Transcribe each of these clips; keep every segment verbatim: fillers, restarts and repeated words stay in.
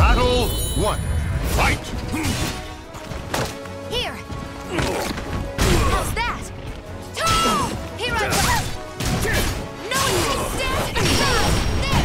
Battle one. Fight! Here! How's that? Here I come! No, you can stand and shine! Yeah!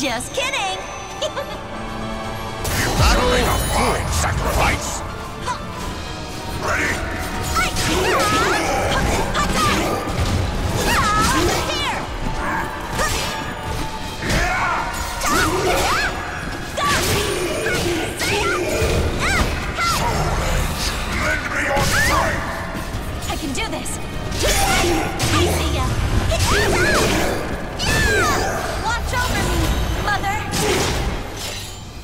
Just kidding! You make a fine sacrifice! Ready? Lend me your strength! I can do this! I see ya!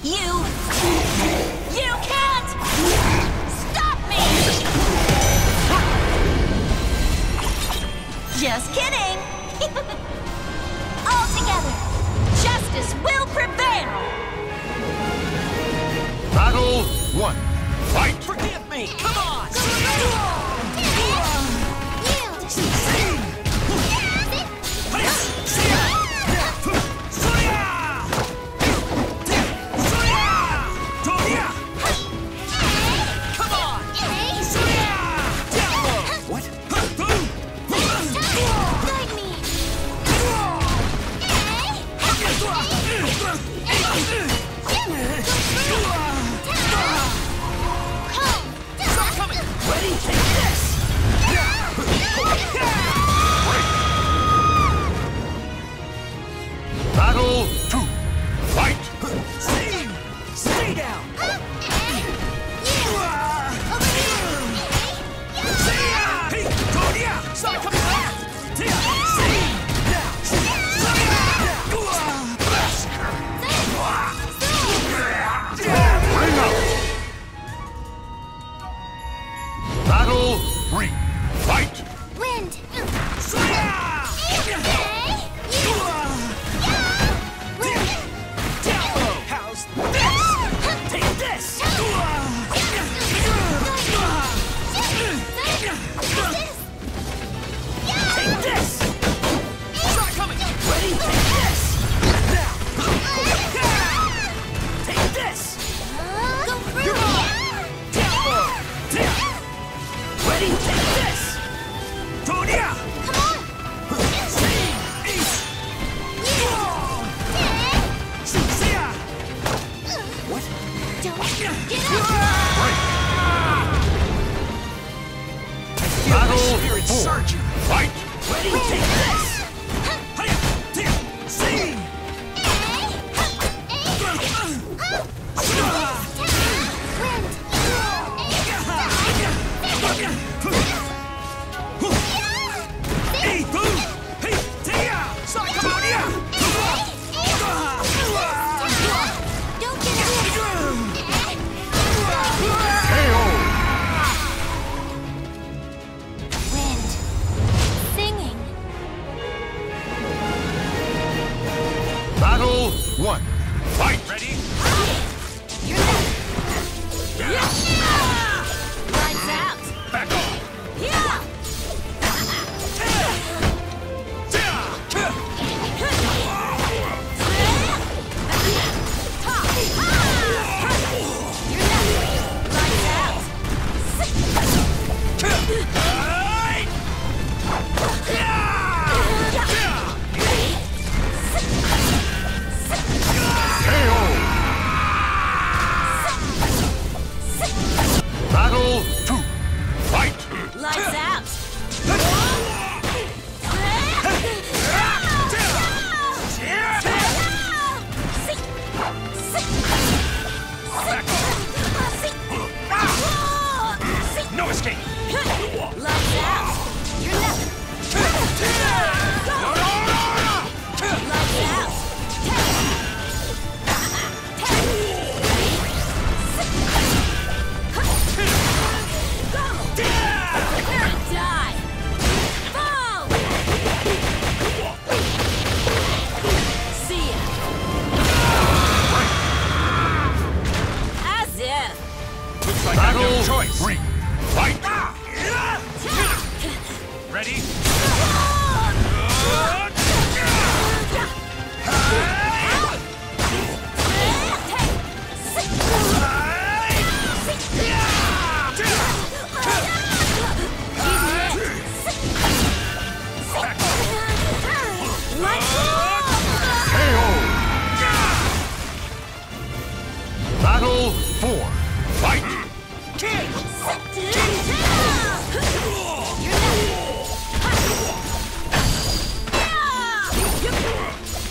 You... You can't stop me! Just kidding! All together, justice will prevail! Battle one, fight! Forgive me! Come on! Take this! Tonya! Come on! Sing! Battle spirit surge. Fight. Ready, take this. Sing. One, fight! Ready? You're done! Yeah. Yeah. Lights out! Back off! Yeah.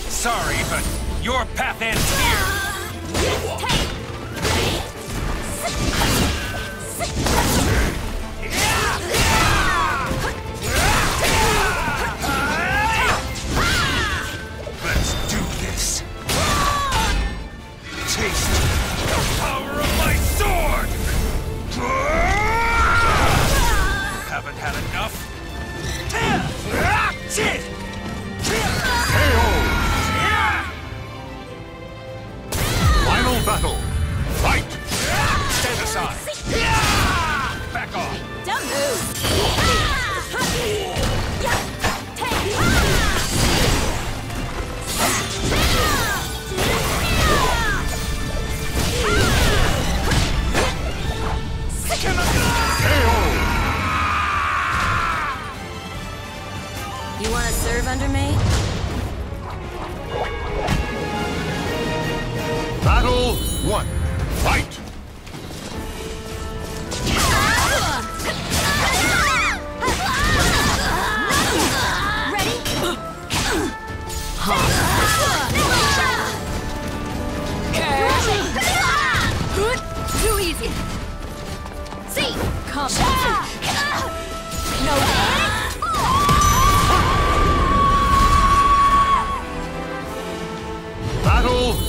Sorry, but your path ends here. Let's do this. Taste the power of my sword! Haven't had enough? Battle. Fight! Stand aside. Back off. Don't move. You want to serve under me? Battle one, fight! Ready? Huh. Too easy! See! Come on! No way! Behold!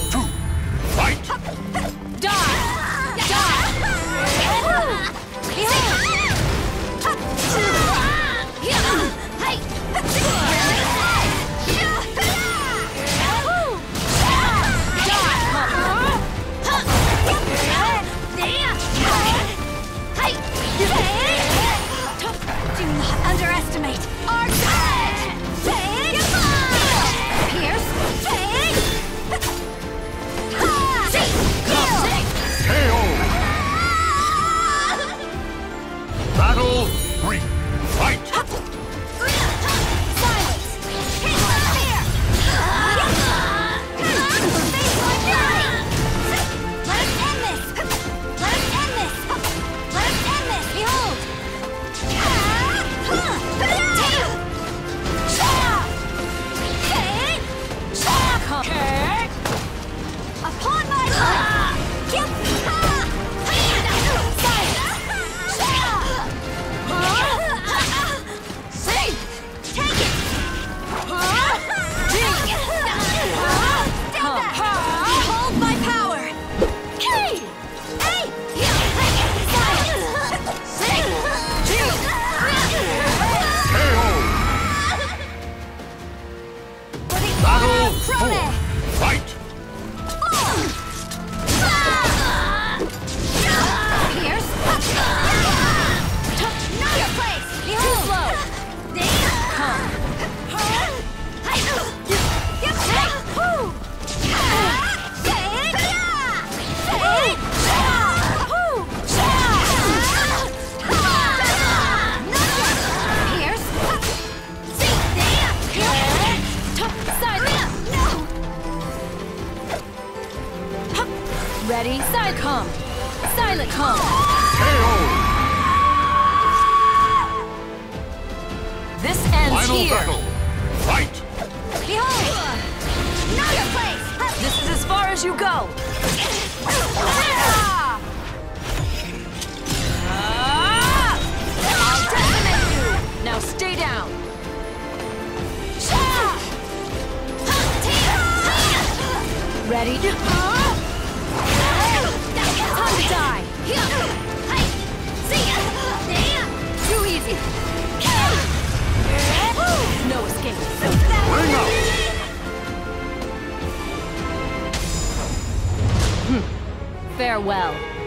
Pilot Home. This ends Final here. Battle. Fight. Behold. Not your place. This is as far as you go. I'll decimate you. Now stay down. Ready? Time to die! Too easy! No escape! Bring up! Farewell!